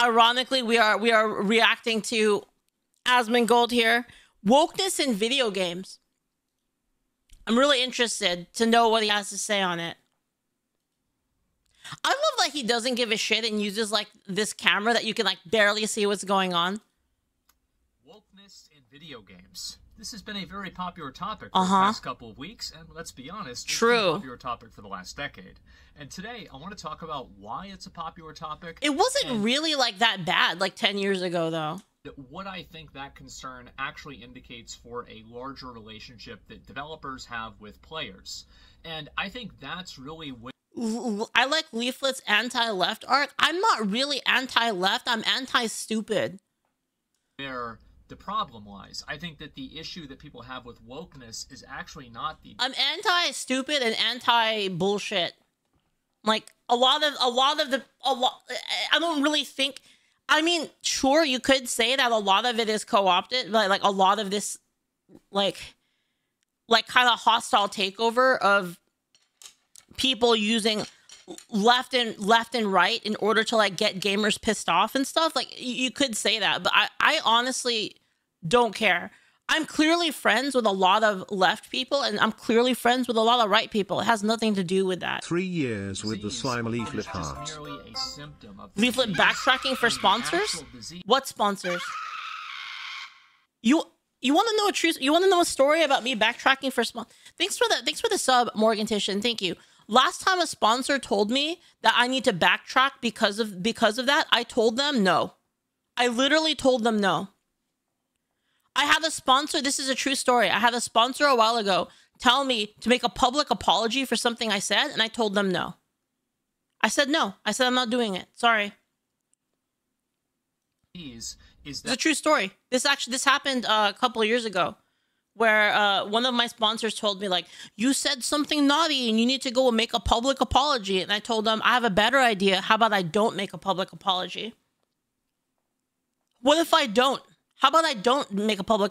Ironically, we are reacting to Asmongold here. Wokeness in video games. I'm really interested to know what he has to say on it. I love that he doesn't give a shit and uses like this camera that you can like barely see what's going on. Wokeness in video games. This has been a very popular topic for the past couple of weeks, and let's be honest, it's been a popular topic for the last decade. And today, I want to talk about why it's a popular topic. It wasn't really like that bad like 10 years ago, though. What I think that concern actually indicates for a larger relationship that developers have with players. And I think that's really when... I like Leaflet's anti-left arc. I'm not really anti-left. I'm anti-stupid. They're... the problem lies. I think that the issue that people have with wokeness is actually not the... I'm anti-stupid and anti-bullshit. Like, I don't really think... I mean, sure, you could say that a lot of it is co-opted, but like a lot of this, like kind of hostile takeover of people using left and right in order to like get gamers pissed off and stuff. Like, you could say that, but I honestly... don't care. I'm clearly friends with a lot of left people, and I'm clearly friends with a lot of right people. It has nothing to do with that. 3 years with the slime leaflet heart. Leaflet backtracking for sponsors? What sponsors? You want to know a truth? You want to know a story about me backtracking for sponsors? Thanks for the sub, Morgan Titian. Thank you. Last time a sponsor told me that I need to backtrack because of that, I told them no. I literally told them no. I had a sponsor, this is a true story, I had a sponsor a while ago tell me to make a public apology for something I said, and I told them no. I said no. I said I'm not doing it. Sorry. It's a true story. This happened a couple of years ago, where one of my sponsors told me, like, you said something naughty and you need to go and make a public apology. And I told them, I have a better idea. How about I don't make a public apology? What if I don't? How about I don't make a public...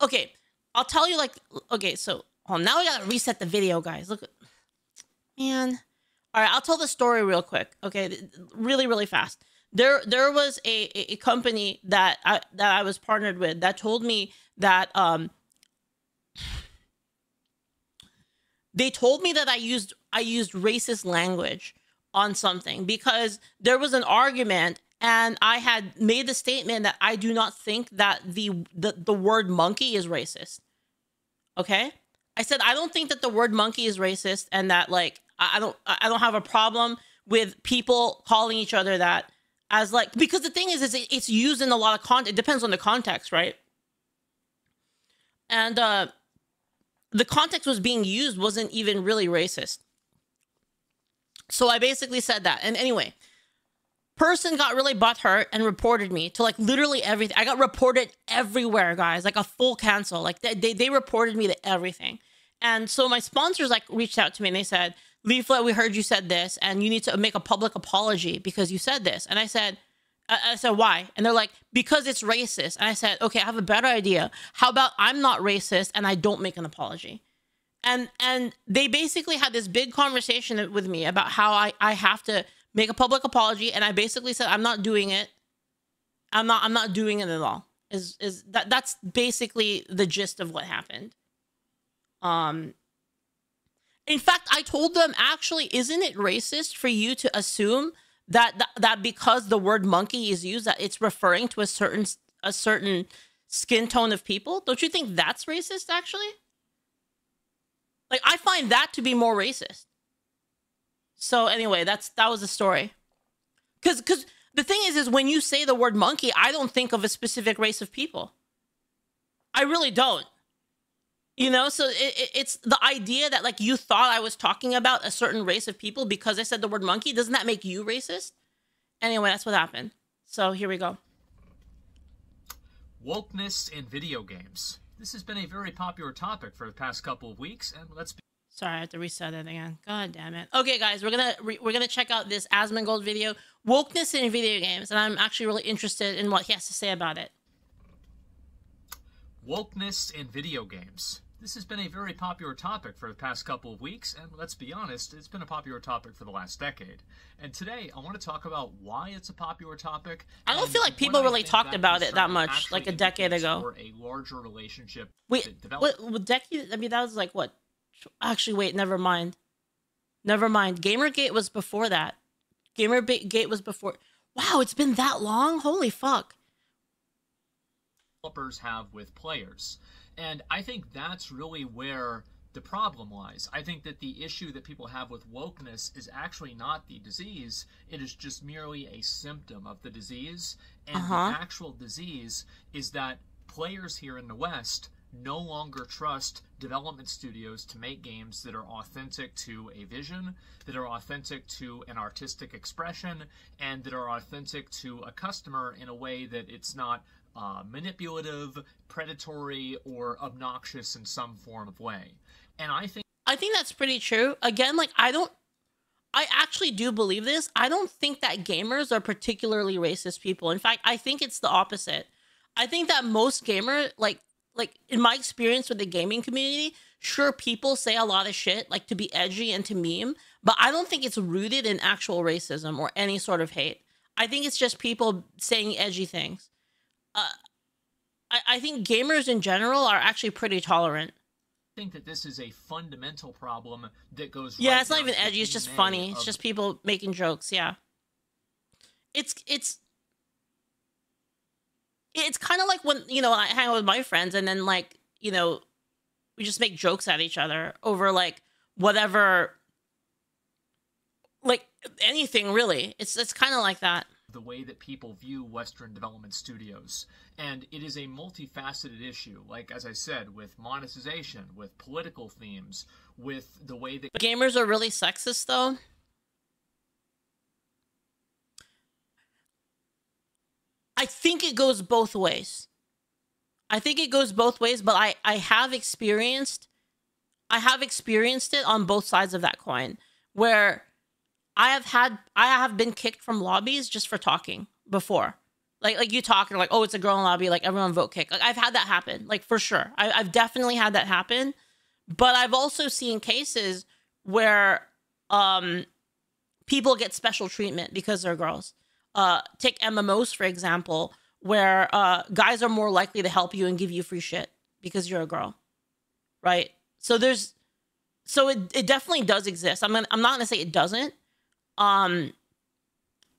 Okay, I'll tell you, like... Okay, so... Oh, now we gotta reset the video, guys. Look... Man... Alright, I'll tell the story real quick. Okay, really, really fast. There was a company that I was partnered with that told me that... They told me that I used racist language on something because there was an argument... And I had made the statement that I do not think that the word monkey is racist. Okay? I said, I don't think that the word monkey is racist, and that, like, I don't have a problem with people calling each other that, as like, because the thing is it's used in a lot of context. It depends on the context, right? And the context was being used wasn't even really racist. So I basically said that. And anyway... person got really butthurt and reported me to like literally everything. I got reported everywhere, guys, like a full cancel. Like they reported me to everything. And so my sponsors like reached out to me and they said, Leaflet, we heard you said this and you need to make a public apology because you said this. And I said, why? And they're like, because it's racist. And I said, okay, I have a better idea. How about I'm not racist and I don't make an apology? And they basically had this big conversation with me about how I have to make a public apology, and I basically said, I'm not doing it. I'm not doing it at all. That's basically the gist of what happened. In fact, I told them, actually, isn't it racist for you to assume that because the word monkey is used, that it's referring to a certain skin tone of people? Don't you think that's racist, actually? Like, I find that to be more racist. So anyway, that was the story. Cause the thing is when you say the word monkey, I don't think of a specific race of people. I really don't. You know, so it's the idea that like you thought I was talking about a certain race of people because I said the word monkey. Doesn't that make you racist? Anyway, that's what happened. So here we go. Wokeness in video games. This has been a very popular topic for the past couple of weeks, and let's be... Sorry, I have to reset it again. God damn it. Okay, guys, we're gonna check out this Asmongold video, Wokeness in Video Games, and I'm actually really interested in what he has to say about it. Wokeness in video games. This has been a very popular topic for the past couple of weeks, and let's be honest, it's been a popular topic for the last decade. And today, I want to talk about why it's a popular topic. I don't feel like people really talked about it that much, like a decade ago. Or a larger relationship. Wait, I mean, that was like what? Actually, wait, never mind. Never mind. Gamergate was before that. Gamergate was before. Wow, it's been that long? Holy fuck. Developers have with players. And I think that's really where the problem lies. I think that the issue that people have with wokeness is actually not the disease. It is just merely a symptom of the disease. And the actual disease is that players here in the West no longer trust development studios to make games that are authentic to a vision, that are authentic to an artistic expression, and that are authentic to a customer in a way that it's not manipulative, predatory, or obnoxious in some form of way. And I think that's pretty true. Again, like I actually do believe this. I don't think that gamers are particularly racist people. In fact, I think it's the opposite. I think that most gamers, like in my experience with the gaming community, sure, people say a lot of shit, like to be edgy and to meme, but I don't think it's rooted in actual racism or any sort of hate. I think it's just people saying edgy things. I think gamers in general are actually pretty tolerant. I think that this is a fundamental problem that goes. Yeah, right, it's not even edgy. It's just funny. It's just people making jokes. Yeah, it's kind of like when, you know, I hang out with my friends and then, like, you know, we just make jokes at each other over like whatever, like anything really. It's kind of like that. The way that people view Western development studios. And it is a multifaceted issue, like, as I said, with monetization, with political themes, with the way that... But gamers are really sexist, though. I think it goes both ways. I think it goes both ways, but I have experienced it on both sides of that coin, where... I have been kicked from lobbies just for talking before. Like you talk and like, oh, it's a girl in lobby, like everyone vote kick. Like I've had that happen, like for sure. I've definitely had that happen. But I've also seen cases where people get special treatment because they're girls. Take MMOs, for example, where guys are more likely to help you and give you free shit because you're a girl, right? So it definitely does exist. I'm not gonna say it doesn't.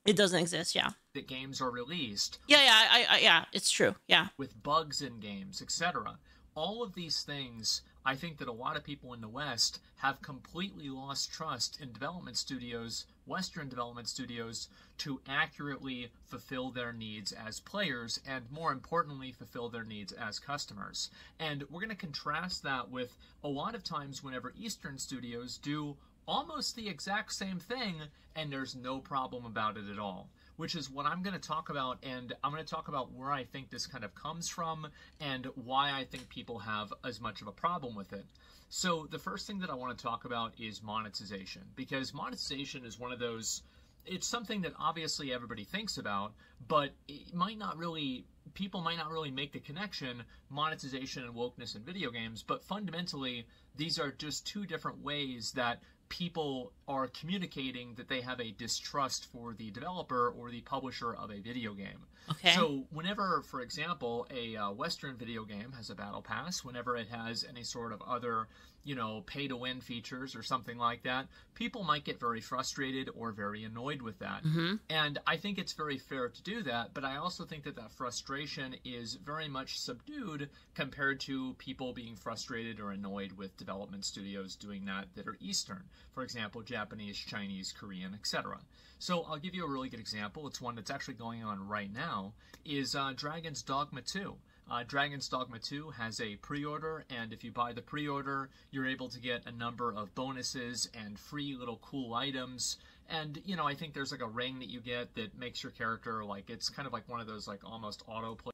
It doesn't exist, yeah. That games are released. Yeah, it's true, yeah. With bugs in games, etc. All of these things, I think that a lot of people in the West have completely lost trust in development studios, Western development studios, to accurately fulfill their needs as players, and more importantly, fulfill their needs as customers. And we're going to contrast that with a lot of times whenever Eastern studios do almost the exact same thing, and there's no problem about it at all, which is what I'm going to talk about. And I'm going to talk about where I think this kind of comes from and why I think people have as much of a problem with it. So the first thing that I want to talk about is monetization, because monetization is one of those, it's something that obviously everybody thinks about, but it might not really, people might not really make the connection, monetization and wokeness in video games, but fundamentally, these are just two different ways that people are communicating that they have a distrust for the developer or the publisher of a video game. Okay. So whenever, for example, a Western video game has a battle pass, whenever it has any sort of other, you know, pay-to-win features or something like that, people might get very frustrated or very annoyed with that. Mm-hmm. And I think it's very fair to do that, but I also think that that frustration is very much subdued compared to people being frustrated or annoyed with development studios doing that are Eastern. For example, Japanese, Chinese, Korean, etc. So I'll give you a really good example. It's one that's actually going on right now, is Dragon's Dogma 2. Dragon's Dogma 2 has a pre-order, and if you buy the pre-order, you're able to get a number of bonuses and free little cool items. And, you know, I think there's like a ring that you get that makes your character, like, it's kind of like one of those, like, almost autoplay.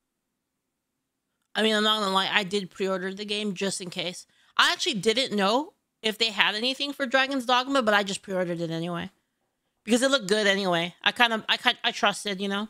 I mean, I'm not gonna lie, I did pre-order the game just in case. I actually didn't know if they had anything for Dragon's Dogma, but I just pre-ordered it anyway. Because it looked good anyway. I trusted, you know?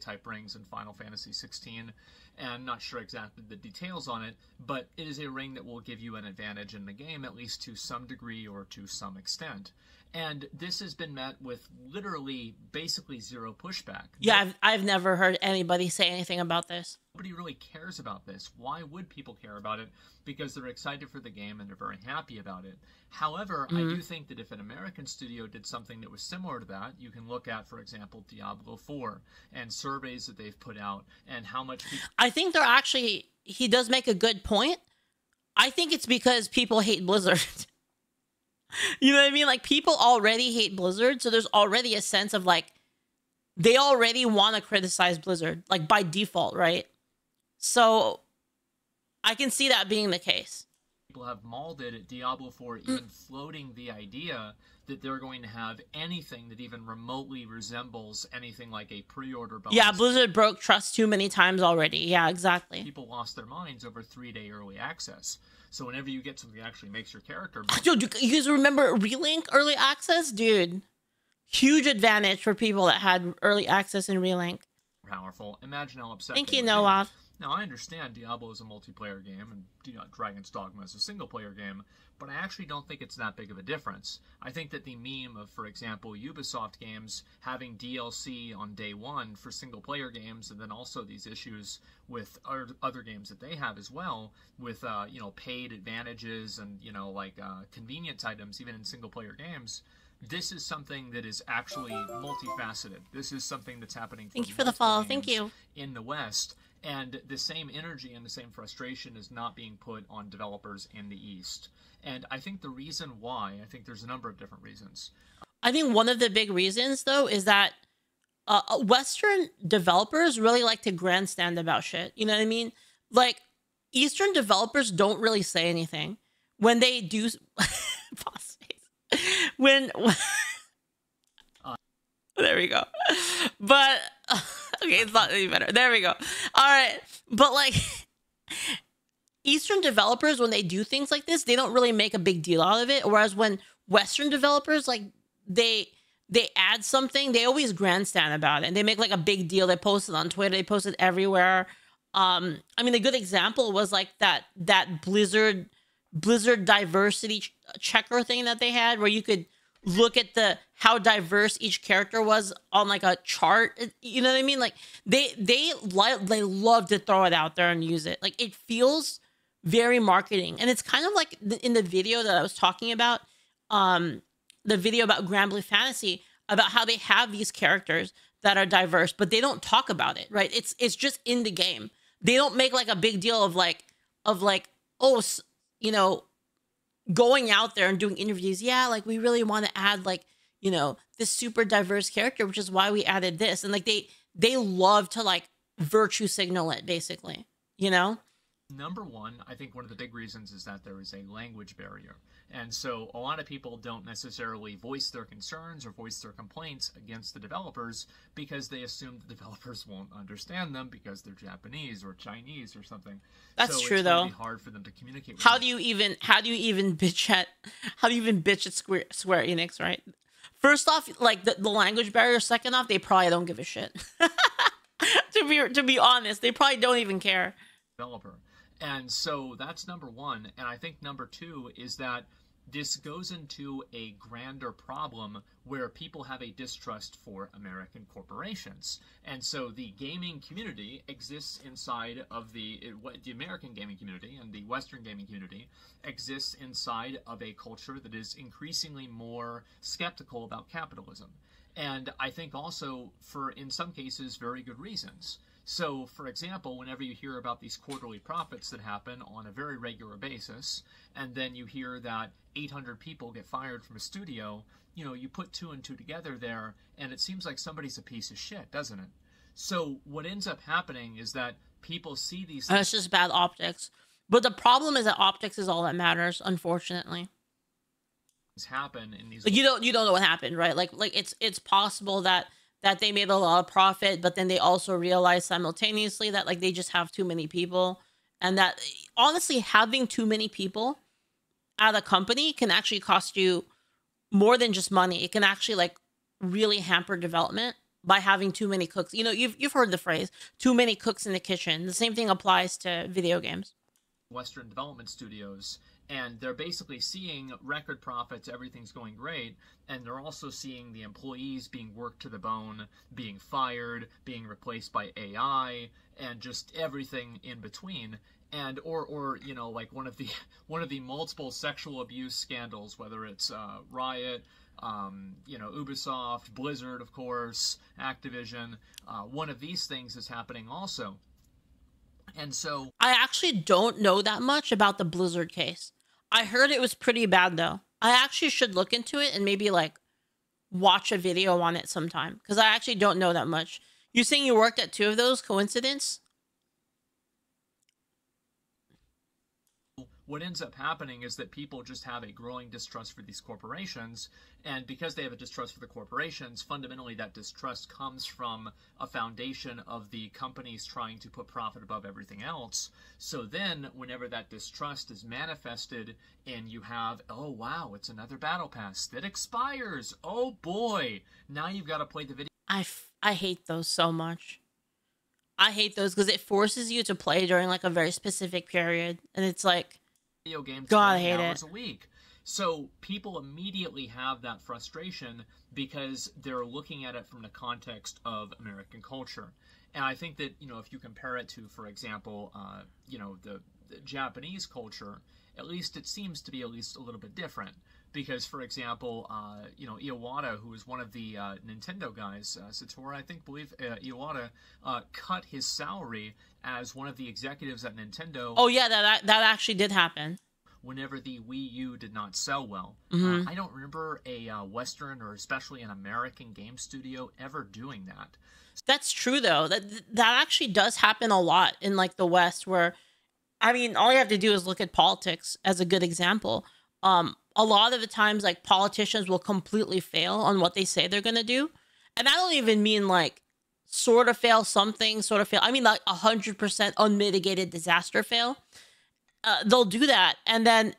Type rings in Final Fantasy XVI, and I'm not sure exactly the details on it, but it is a ring that will give you an advantage in the game, at least to some degree or to some extent. And this has been met with literally basically zero pushback. Yeah, I've never heard anybody say anything about this. Nobody really cares about this. Why would people care about it? Because they're excited for the game and they're very happy about it. However, I do think that if an American studio did something that was similar to that, you can look at, for example, Diablo 4 and surveys that they've put out and how much people... I think they're actually... He does make a good point. I think it's because people hate Blizzard. You know what I mean? Like, people already hate Blizzard, so there's already a sense of, like, they already want to criticize Blizzard, like, by default, right? So, I can see that being the case. People have mauled it at Diablo 4, even floating the idea that they're going to have anything that even remotely resembles anything like a pre-order bonus. Yeah, Blizzard broke trust too many times already. Yeah, exactly. People lost their minds over 3-day early access. So whenever you get something that actually makes your character... Dude, you guys remember Relink early access? Dude, huge advantage for people that had early access in Relink. Powerful. Imagine how upset... Thank you, Noah. Now, I understand Diablo is a multiplayer game and Dragon's Dogma is a single-player game, but I actually don't think it's that big of a difference. I think that the meme of, for example, Ubisoft games having DLC on day one for single-player games, and then also these issues with other games that they have as well, with you know, paid advantages and like convenience items, even in single-player games. This is something that is actually multifaceted. This is something that's happening. Thank you for the follow. Thank you. In the West. And the same energy and the same frustration is not being put on developers in the East. And I think the reason why, I think there's a number of different reasons. I think one of the big reasons, though, is that Western developers really like to grandstand about shit. You know what I mean? Like, Eastern developers don't really say anything. When they do... there we go. But... Okay, it's not any better. There we go. All right. But, like, Eastern developers, when they do things like this, they don't really make a big deal out of it. Whereas when Western developers, like, they add something, they always grandstand about it. And they make, like, a big deal. They post it on Twitter. They post it everywhere. I mean, a good example was, like, that Blizzard diversity checker thing that they had where you could look at how diverse each character was on like a chart. You know what I mean? Like they love to throw it out there and use it. Like it feels very marketing. And it's kind of like in the video that I was talking about, the video about Granblue Fantasy, about how they have these characters that are diverse, but they don't talk about it, right? It's just in the game. They don't make like a big deal of like, oh, you know, going out there and doing interviews. Yeah, like we really want to add like, you know, this super diverse character, which is why we added this. And like they love to like virtue signal it basically, you know? Number one, I think one of the big reasons is that there is a language barrier. And so a lot of people don't necessarily voice their concerns or voice their complaints against the developers because they assume the developers won't understand them because they're Japanese or Chinese or something. That's so true, it's though. It's hard for them to communicate with. How do you even bitch at Square Enix, right? First off, like the language barrier. Second off, they probably don't give a shit. to be honest, they probably don't even care. Developer. And so that's number one. And I think number two is that this goes into a grander problem where people have a distrust for American corporations. And so the gaming community exists inside of the American gaming community, and the Western gaming community exists inside of a culture that is increasingly more skeptical about capitalism. And I think also for, in some cases, very good reasons. So, for example, whenever you hear about these quarterly profits that happen on a very regular basis, and then you hear that 800 people get fired from a studio, you know, you put two and two together there, and it seems like somebody's a piece of shit, doesn't it? So what ends up happening is that people see these things. It's just bad optics. But the problem is that optics is all that matters, unfortunately. Happen in these... Like, you don't know what happened, right? Like it's possible that they made a lot of profit, but then they also realize simultaneously that like they just have too many people, and that honestly having too many people at a company can actually cost you more than just money. It can actually like really hamper development by having too many cooks. You know, you've heard the phrase, too many cooks in the kitchen. The same thing applies to video games. Western development studios, and they're basically seeing record profits, everything's going great, and they're also seeing the employees being worked to the bone, being fired, being replaced by AI, and just everything in between. And or you know, like one of the multiple sexual abuse scandals, whether it's Riot, you know, Ubisoft, Blizzard, of course, Activision. One of these things is happening also. And so I actually don't know that much about the Blizzard case. I heard it was pretty bad, though. I actually should look into it and maybe like watch a video on it sometime, because I actually don't know that much. You're saying you worked at two of those? Coincidence? What ends up happening is that people just have a growing distrust for these corporations, and because they have a distrust for the corporations, fundamentally that distrust comes from a foundation of the companies trying to put profit above everything else. So then whenever that distrust is manifested and you have, oh wow, it's another battle pass that expires, oh boy, now you've got to play the video. I hate those so much. I hate those because it forces you to play during like a very specific period, and it's like, video games 20 hours a week. So people immediately have that frustration because they're looking at it from the context of American culture. And I think that, you know, if you compare it to, for example, you know, the Japanese culture, at least it seems to be at least a little bit different. Because, for example, you know, Iwata, who was one of the Nintendo guys, Satoru, I think, Iwata, cut his salary as one of the executives at Nintendo. Oh, yeah, that actually did happen. Whenever the Wii U did not sell well. Mm-hmm. I don't remember a Western or especially an American game studio ever doing that. That's true, though. That actually does happen a lot in, like, the West, where, I mean, all you have to do is look at politics as a good example. A lot of the times, like, politicians will completely fail on what they say they're going to do. And I don't even mean, like, sort of fail something, sort of fail. I mean, like, 100% unmitigated disaster fail. They'll do that, and then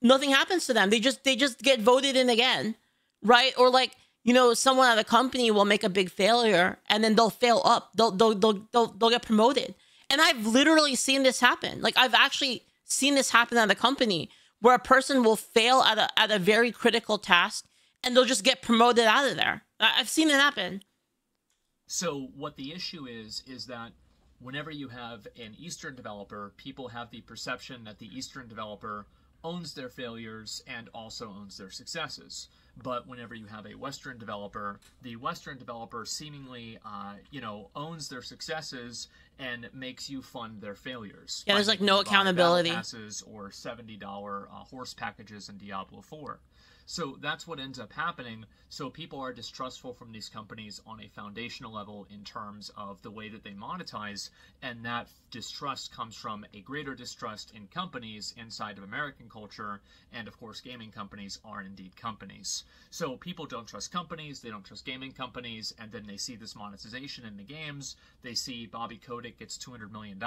nothing happens to them. They just get voted in again, right? Or, like, you know, someone at a company will make a big failure, and then they'll fail up. They'll get promoted. And I've literally seen this happen. Like, I've actually seen this happen at a company, where a person will fail at a very critical task, and they'll just get promoted out of there. I've seen it happen. So what the issue is that whenever you have an Eastern developer, people have the perception that the Eastern developer owns their failures and also owns their successes. But whenever you have a Western developer, the Western developer seemingly, you know, owns their successes and makes you fund their failures. Yeah, there's like no accountability. Passes or $70 horse packages in Diablo 4. So that's what ends up happening. So people are distrustful from these companies on a foundational level in terms of the way that they monetize, and that distrust comes from a greater distrust in companies inside of American culture, and of course gaming companies are indeed companies. So people don't trust companies, they don't trust gaming companies, and then they see this monetization in the games. They see Bobby Kotick gets $200 million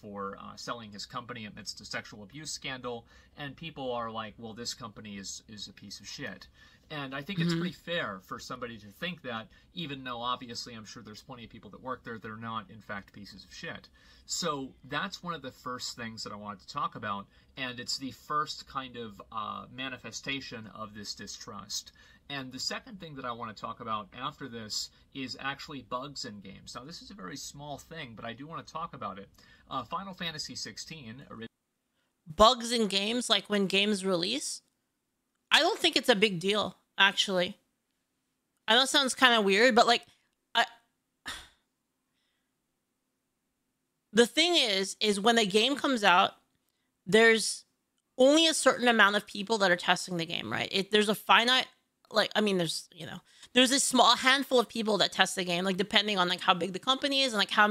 for selling his company amidst a sexual abuse scandal, and people are like, well, this company is a piece of shit. And I think it's pretty fair for somebody to think that, even though obviously I'm sure there's plenty of people that work there that are not, in fact, pieces of shit. So that's one of the first things that I wanted to talk about, and it's the first kind of manifestation of this distrust. And the second thing that I want to talk about after this is actually bugs in games. Now, this is a very small thing, but I do want to talk about it. Final Fantasy XVI... Bugs in games, like when games release? I don't think it's a big deal, actually. I know it sounds kind of weird, but like, the thing is when a game comes out, there's only a certain amount of people that are testing the game, right? There's a finite, like, I mean, there's, you know, there's a small handful of people that test the game, like depending on like how big the company is and like how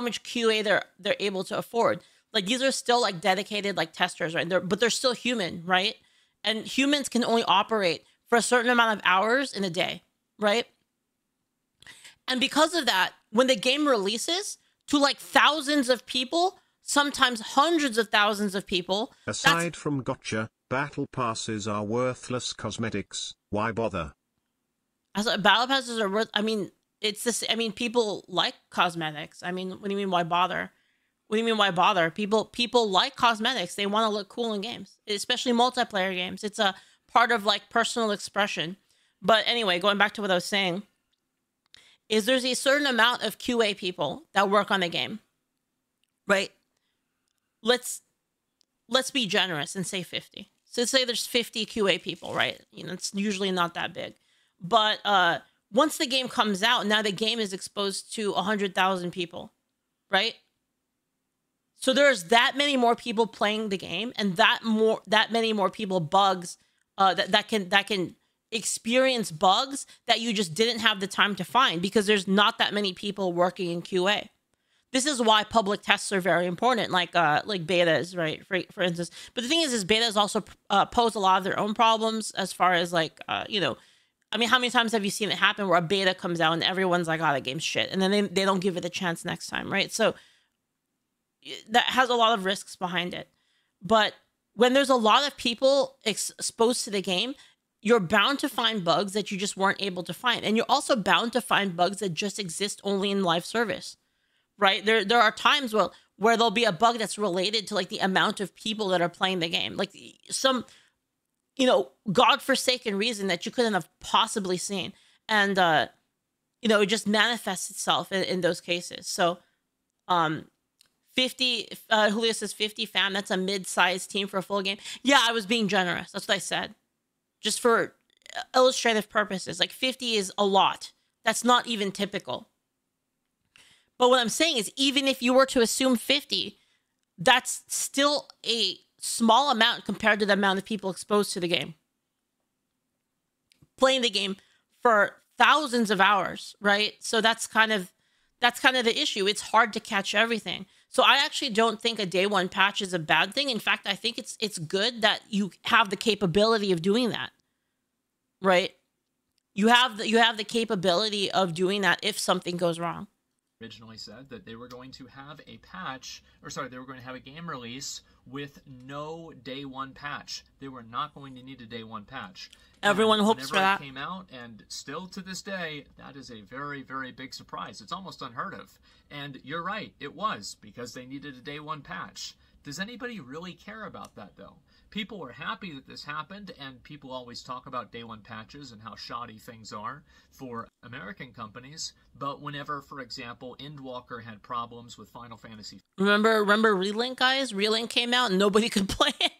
much QA they're able to afford. Like, these are still like dedicated like testers, right? But they're still human, right? And humans can only operate for a certain amount of hours in a day, right? And because of that, when the game releases to like thousands of people, sometimes hundreds of thousands of people... Aside from gotcha, battle passes are worthless cosmetics. Why bother? Battle passes are worth... I mean, it's this, I mean, people like cosmetics. I mean, what do you mean, why bother? What do you mean, why bother? People like cosmetics. They want to look cool in games, especially multiplayer games. It's a part of like personal expression. But anyway, going back to what I was saying, is there's a certain amount of QA people that work on the game, right? Let's be generous and say 50. So say there's 50 QA people, right? You know, it's usually not that big. But once the game comes out, now the game is exposed to 100,000 people, right? So there's that many more people playing the game, and that many more people bugs that can experience bugs that you just didn't have the time to find because there's not that many people working in QA. This is why public tests are very important, like betas, right? For instance, but the thing is betas also pose a lot of their own problems as far as like you know, I mean, how many times have you seen it happen where a beta comes out and everyone's like, "Oh, the game's shit," and then they don't give it a chance next time, right? So that has a lot of risks behind it. But when there's a lot of people exposed to the game, you're bound to find bugs that you just weren't able to find. And you're also bound to find bugs that just exist only in live service, right? There are times where there'll be a bug that's related to like the amount of people that are playing the game. Like some, you know, godforsaken reason that you couldn't have possibly seen. And, you know, it just manifests itself in those cases. So, 50, Julio says 50 fam, that's a mid-sized team for a full game. Yeah, I was being generous. That's what I said. Just for illustrative purposes, like 50 is a lot. That's not even typical. But what I'm saying is, even if you were to assume 50, that's still a small amount compared to the amount of people exposed to the game. Playing the game for thousands of hours, right? So that's kind of the issue. It's hard to catch everything. So I actually don't think a day one patch is a bad thing. In fact, I think it's good that you have the capability of doing that, right? You have the capability of doing that if something goes wrong. Originally said that they were going to have a patch, or sorry, they were going to have a game release with no day one patch. They were not going to need a day one patch. Everyone hopes for that. Came out, and still to this day, that is a very, very big surprise. It's almost unheard of. And you're right, it was, because they needed a day one patch. Does anybody really care about that, though? People were happy that this happened, and people always talk about day one patches and how shoddy things are for American companies. But whenever, for example, Endwalker had problems with Final Fantasy... Remember Relink, guys? Relink came out and nobody could play it.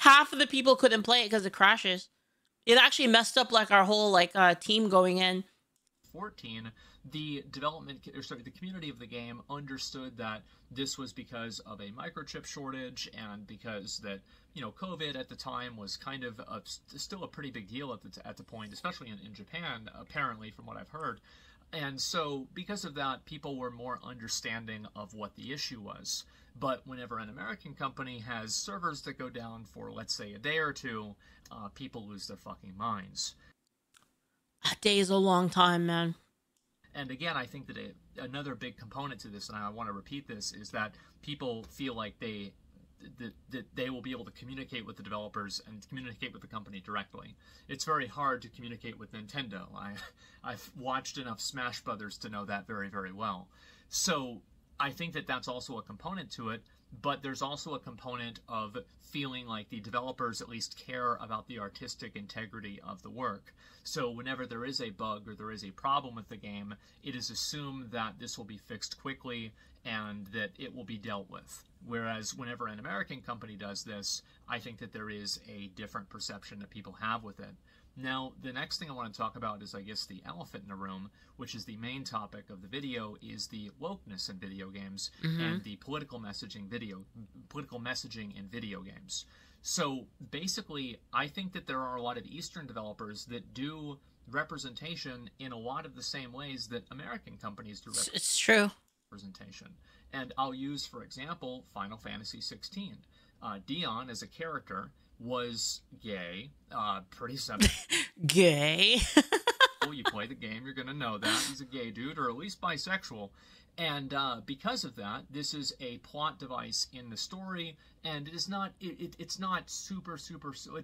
Half of the people couldn't play it because it crashes. It actually messed up like our whole like team going in. 14, the development, or sorry, the community of the game understood that this was because of a microchip shortage and because that, you know, COVID at the time was kind of still a pretty big deal at the point, especially in Japan, apparently, from what I've heard. And so because of that, people were more understanding of what the issue was. But whenever an American company has servers that go down for, let's say, a day or two, people lose their fucking minds. A day is a long time, man. And again, I think that another big component to this, and I want to repeat this, is that people feel like that they will be able to communicate with the developers and communicate with the company directly. It's very hard to communicate with Nintendo. I've watched enough Smash Brothers to know that very, very well. So I think that that's also a component to it, but there's also a component of feeling like the developers at least care about the artistic integrity of the work. So whenever there is a bug or there is a problem with the game, it is assumed that this will be fixed quickly and that it will be dealt with. Whereas whenever an American company does this, I think that there is a different perception that people have with it. Now, the next thing I want to talk about is, I guess, the elephant in the room, which is the main topic of the video, is the wokeness in video games and the political messaging in video games. So basically, I think that there are a lot of Eastern developers that do representation in a lot of the same ways that American companies do representation. It's true. And I'll use, for example, Final Fantasy XVI. Dion, as a character, was gay, pretty simple. Gay. Well, you play the game, you're gonna know that he's a gay dude, or at least bisexual. And because of that, this is a plot device in the story, and it is not. It's not super. It's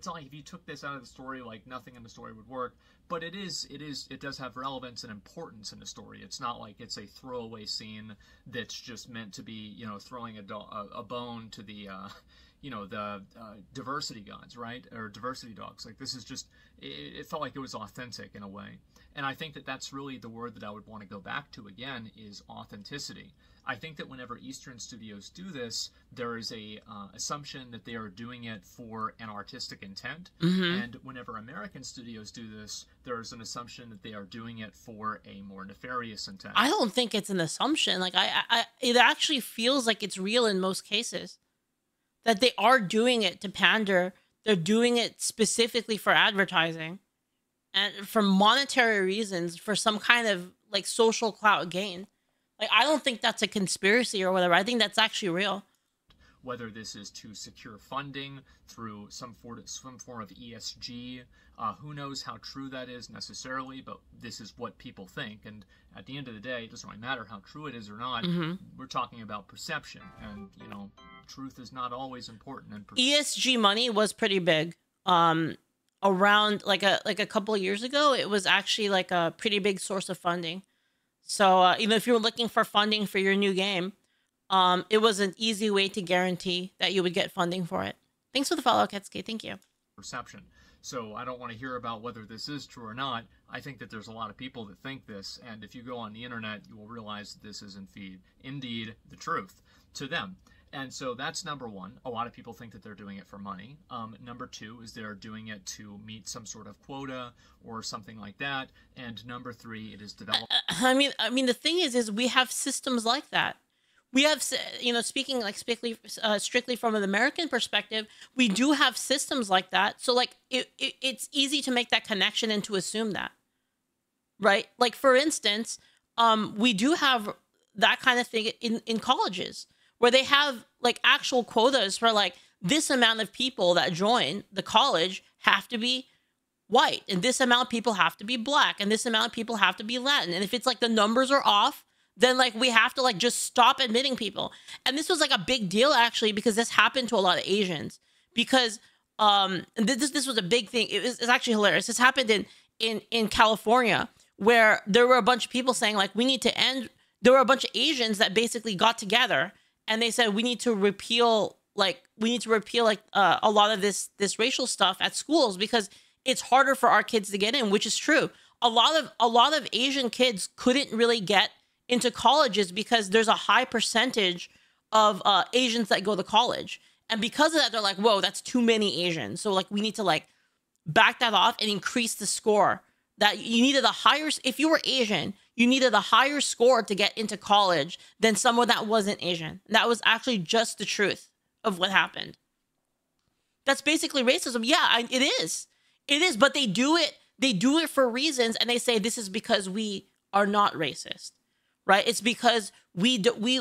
not like if you took this out of the story, like nothing in the story would work. But it does have relevance and importance in the story. It's not like it's a throwaway scene that's just meant to be, you know, throwing a bone to the, you know, the diversity gods, right? Or diversity dogs. Like, this is just, it felt like it was authentic in a way. And I think that that's really the word that I would want to go back to again, is authenticity. I think that whenever Eastern studios do this, there is a assumption that they are doing it for an artistic intent. Mm-hmm. And whenever American studios do this, there is an assumption that they are doing it for a more nefarious intent. I don't think it's an assumption. Like, it actually feels like it's real in most cases. That they are doing it to pander. They're doing it specifically for advertising and for monetary reasons, for some kind of like social clout gain. Like, I don't think that's a conspiracy or whatever. I think that's actually real. Whether this is to secure funding through some form of ESG, who knows how true that is necessarily, but this is what people think. And at the end of the day, it doesn't really matter how true it is or not. Mm-hmm. We're talking about perception, and, you know, truth is not always important. And ESG money was pretty big. Around like a couple of years ago, it was actually like a pretty big source of funding. So you know, if you were looking for funding for your new game, it was an easy way to guarantee that you would get funding for it. Thanks for the follow, Ketsuke. Thank you. Perception. So I don't want to hear about whether this is true or not. I think that there's a lot of people that think this, and if you go on the internet, you will realize that this is indeed the truth to them. And so that's number one. A lot of people think that they're doing it for money. Number two is they're doing it to meet some sort of quota or something like that. And number three, it is developed. I mean, the thing is we have systems like that. We have, you know, speaking like strictly from an American perspective, we do have systems like that. So like it's easy to make that connection and to assume that, right? Like, for instance, we do have that kind of thing in colleges where they have like actual quotas for like this amount of people that join the college have to be white, and this amount of people have to be black, and this amount of people have to be Latin. And if it's like the numbers are off, then like we have to like just stop admitting people. And this was like a big deal actually, because this happened to a lot of Asians, because this was a big thing. It's actually hilarious. This happened in California, where there were a bunch of people saying like, we need to end. There were a bunch of Asians that basically got together and they said, we need to repeal like a lot of this racial stuff at schools, because it's harder for our kids to get in, which is true. A lot of Asian kids couldn't really get into colleges because there's a high percentage of Asians that go to college. And because of that, they're like, whoa, that's too many Asians. So like, we need to like back that off and increase the score. That you needed a higher, if you were Asian, you needed a higher score to get into college than someone that wasn't Asian. That was actually just the truth of what happened. That's basically racism. Yeah, it is, but they do it for reasons. And they say, this is because we are not racist. Right? It's because we believe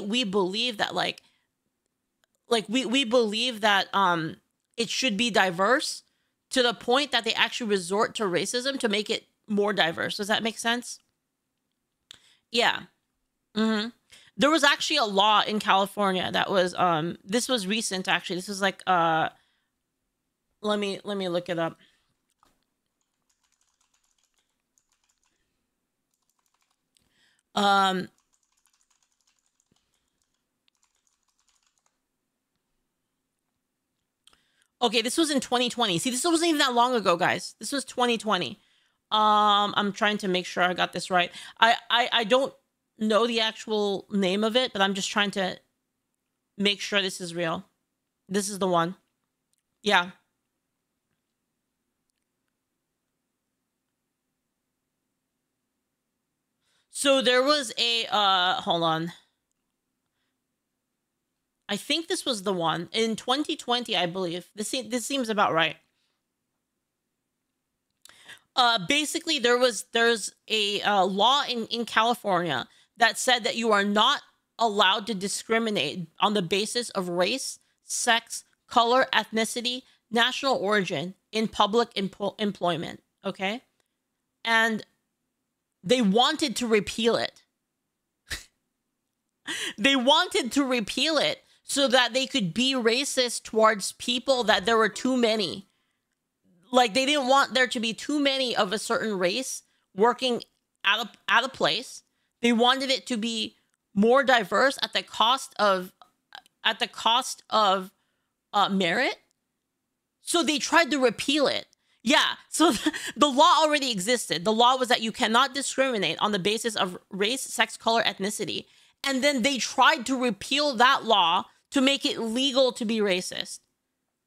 that we believe that it should be diverse, to the point that they actually resort to racism to make it more diverse. Does that make sense? Yeah. Mm-hmm. There was actually a law in California that was this was recent actually. This was like let me look it up. Okay, this was in 2020. See, this wasn't even that long ago, guys. This was 2020. I'm trying to make sure I got this right. I don't know the actual name of it, but I'm just trying to make sure this is real. This is the one. Yeah. So there was a, hold on. I think this was the one in 2020, I believe. This seems about right. Basically there's a law in California that said that you are not allowed to discriminate on the basis of race, sex, color, ethnicity, national origin in public employment. Okay. And they wanted to repeal it. They wanted to repeal it so that they could be racist towards people that there were too many. Like, they didn't want there to be too many of a certain race working out of place. They wanted it to be more diverse at the cost of merit. So they tried to repeal it. Yeah, so the law already existed. The law was that you cannot discriminate on the basis of race, sex, color, ethnicity. And then they tried to repeal that law to make it legal to be racist.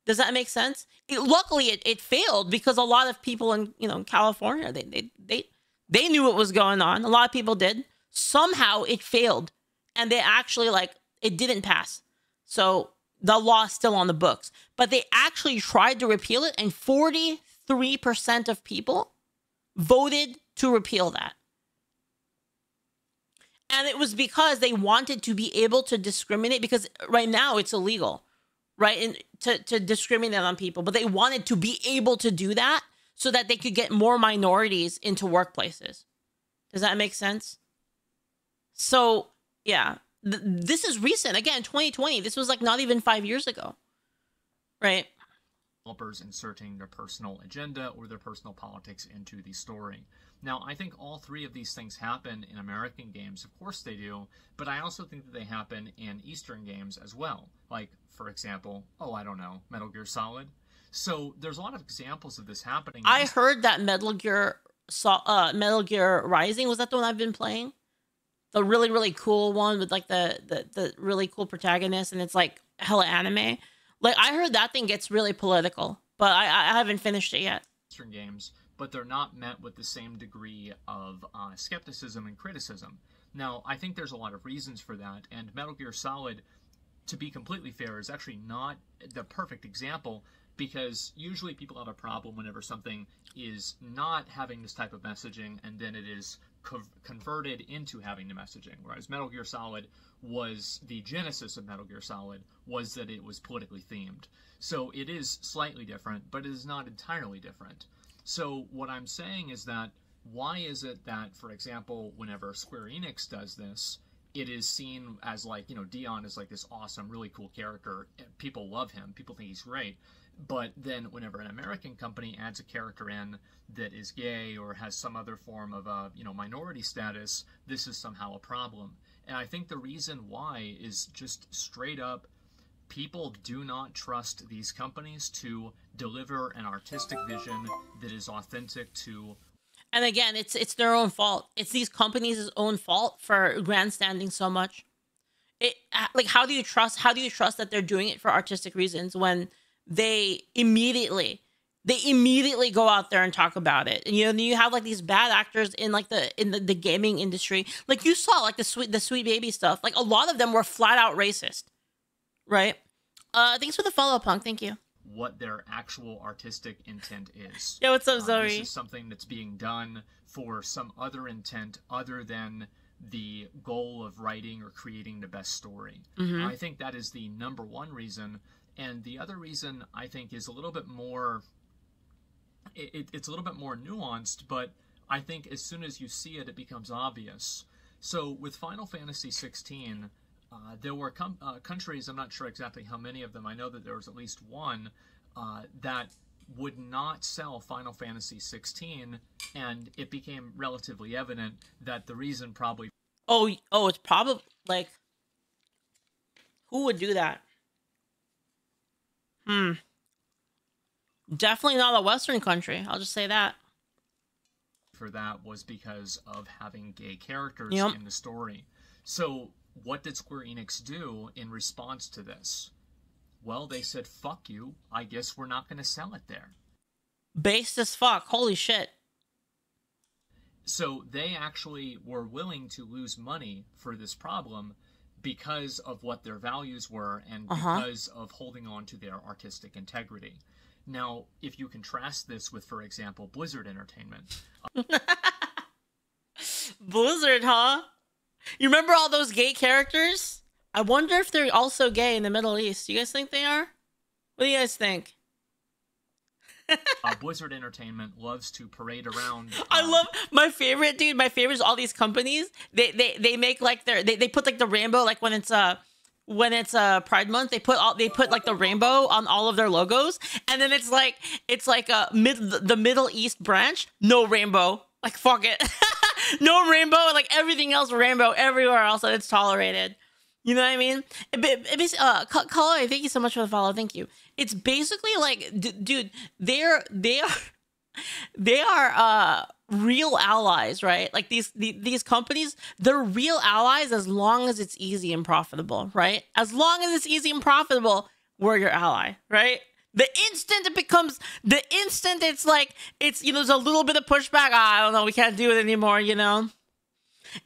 Does that make sense? Luckily, it failed because a lot of people in California, they knew what was going on. A lot of people did. Somehow it failed. And they actually, like, it didn't pass. So the law's still on the books. But they actually tried to repeal it, and 43% of people voted to repeal that. And it was because they wanted to be able to discriminate, because right now it's illegal, right? And to discriminate on people, but they wanted to be able to do that so that they could get more minorities into workplaces. Does that make sense? So, yeah, this is recent. Again, 2020, this was like not even 5 years ago, right? Developers inserting their personal agenda or their personal politics into the story. Now, I think all three of these things happen in American games. Of course they do. But I also think that they happen in Eastern games as well. Like, for example, oh, I don't know, Metal Gear Solid. So there's a lot of examples of this happening. I heard that Metal Gear Rising, was that the one I've been playing? The really, really cool one with, like, the really cool protagonist. And it's, like, hella anime. Like, I heard that thing gets really political, but I haven't finished it yet. Eastern games, but they're not met with the same degree of skepticism and criticism. Now, I think there's a lot of reasons for that, and Metal Gear Solid, to be completely fair, is actually not the perfect example, because usually people have a problem whenever something is not having this type of messaging, and then it is converted into having the messaging, whereas Metal Gear Solid was the genesis of Metal Gear Solid was that it was politically themed. So it is slightly different, but it is not entirely different. So what I'm saying is that why is it that, for example, whenever Square Enix does this, it is seen as like, Dion is like this awesome, really cool character. People love him. People think he's great. But then whenever an American company adds a character in that is gay or has some other form of a, minority status, this is somehow a problem. And I think the reason why is just straight up people do not trust these companies to deliver an artistic vision that is authentic to. And again, it's their own fault. It's these companies' own fault for grandstanding so much. Like, how do you trust that they're doing it for artistic reasons when they immediately go out there and talk about it? And you have like these bad actors in like the gaming industry. Like you saw like the Sweet Baby stuff. Like a lot of them were flat out racist, right? Thanks for the follow, Punk. Thank you. What their actual artistic intent is. Yeah, what's up, Zoe? This is something that's being done for some other intent other than the goal of writing or creating the best story. Mm-hmm. I think that is the number one reason, and the other reason I think is a little bit more. It's a little bit more nuanced, but I think as soon as you see it, it becomes obvious. So with Final Fantasy XVI, there were countries, I'm not sure exactly how many of them, I know that there was at least one, that would not sell Final Fantasy XVI, and it became relatively evident that the reason probably... Oh, it's probably, like, who would do that? Definitely not a Western country. I'll just say that. For that was because of having gay characters in the story. So what did Square Enix do in response to this? Well, they said, fuck you. I guess we're not going to sell it there. Based as fuck. Holy shit. So they actually were willing to lose money for this problem because of what their values were and because of holding on to their artistic integrity. Now, if you contrast this with, for example, Blizzard Entertainment. Blizzard, huh? You remember all those gay characters? I wonder if they're also gay in the Middle East. You guys think they are? What do you guys think? Blizzard Entertainment loves to parade around. I love my favorite, dude. My favorite is all these companies. They make like their they put like the rainbow, like when it's when it's Pride Month, they put like the rainbow on all of their logos, and then it's like the Middle East branch, no rainbow, like fuck it, no rainbow, like everything else rainbow everywhere else that it's tolerated. You know what I mean? Kaloe, thank you so much for the follow. Thank you. It's basically like, dude, they are real allies, right? Like these companies, they're real allies as long as it's easy and profitable, right? As long as it's easy and profitable, we're your ally, right? The instant it becomes, the instant it's like, it's, you know, there's a little bit of pushback. Ah, I don't know, we can't do it anymore, you know?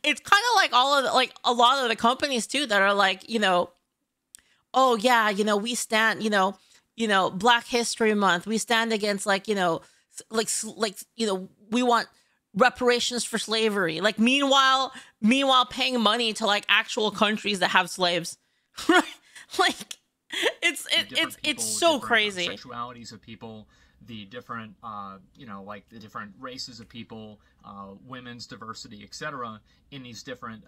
It's kind of like all of the, like a lot of the companies too that are like, you know, oh yeah, you know, we stand, you know, Black History Month, we stand against like, you know, like, you know, we want reparations for slavery. Like meanwhile paying money to like actual countries that have slaves, right? Like it's so crazy. Sexualities of people, the different, you know, like the different races of people, women's diversity, etc. in these different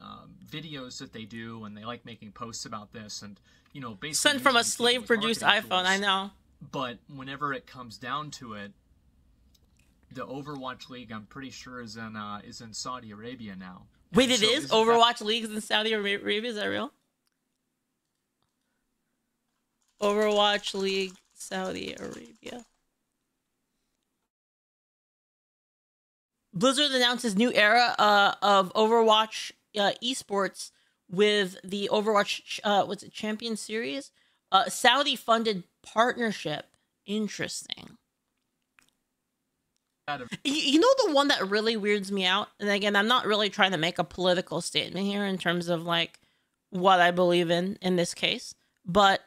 videos that they do, and they like making posts about this, and, you know, basically sent from a slave-produced iPhone, I know. But whenever it comes down to it, the Overwatch League, I'm pretty sure, is in Saudi Arabia now. Wait, and it so is? Overwatch League is in Saudi Arabia? Is that real? Overwatch League, Saudi Arabia. Blizzard announces new era of Overwatch esports with the Overwatch Champion Series, Saudi-funded partnership. Interesting. You know, the one that really weirds me out, and again, I'm not really trying to make a political statement here in terms of like what I believe in this case, but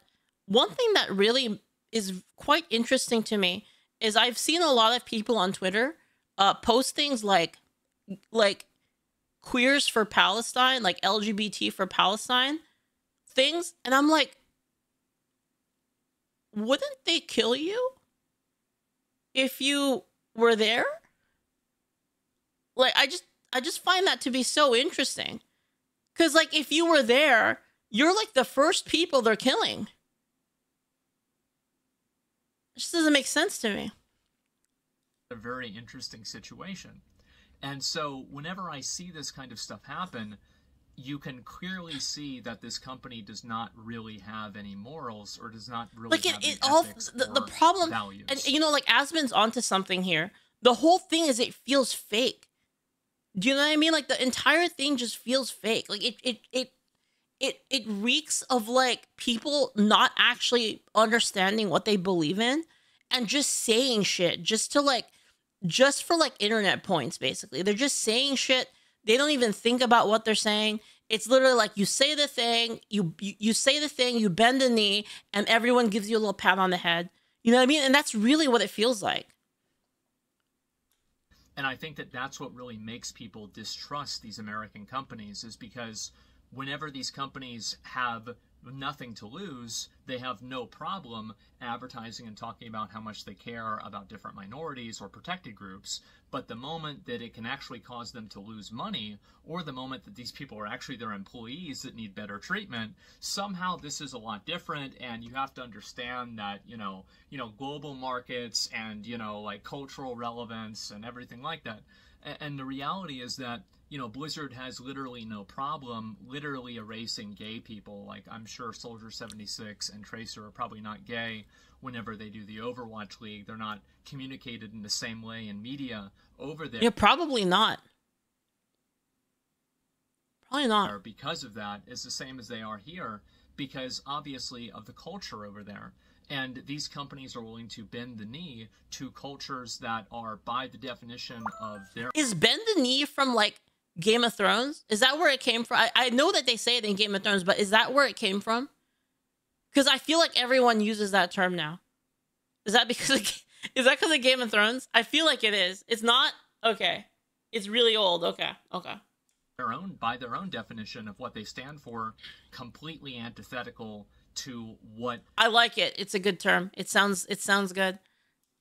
one thing that really is quite interesting to me is I've seen a lot of people on Twitter post things like queers for Palestine, like LGBT for Palestine things. And I'm like, wouldn't they kill you if you were there? Like, I just find that to be so interesting. 'Cause like, if you were there, you're like the first people they're killing. It just doesn't make sense to me. A very interesting situation. And so whenever I see this kind of stuff happen, you can clearly see that this company does not really have any morals, or does not really like have the problem values. And you know, like Asmon's onto something here. The whole thing is, it feels fake. Do you know what I mean? Like the entire thing just feels fake. Like it reeks of like people not actually understanding what they believe in and just saying shit just to like, just for like internet points, basically. They're just saying shit. They don't even think about what they're saying. It's literally like you say the thing, you say the thing, you bend the knee, and everyone gives you a little pat on the head. You know what I mean? And that's really what it feels like. And I think that that's what really makes people distrust these American companies, is because whenever these companies have nothing to lose, they have no problem advertising and talking about how much they care about different minorities or protected groups. But the moment that it can actually cause them to lose money, or the moment that these people are actually their employees that need better treatment, somehow this is a lot different. And you have to understand that, you know, global markets and, you know, like cultural relevance and everything like that. And the reality is that, you know, Blizzard has literally no problem literally erasing gay people. Like, I'm sure Soldier 76 and Tracer are probably not gay. Whenever they do the Overwatch League, they're not communicated in the same way in media over there. Yeah, probably not. Probably not. Because of that, it's the same as they are here, because obviously of the culture over there. And these companies are willing to bend the knee to cultures that are, by the definition of their... Is bend the knee from, like, Game of Thrones? Is that where it came from? I know that they say it in Game of Thrones, but is that where it came from? Because I feel like everyone uses that term now. Is that because of Game of Thrones? I feel like it is. It's not? Okay. It's really old. Okay. Okay. By their own definition of what they stand for, completely antithetical to what... I like it. It's a good term. It sounds good.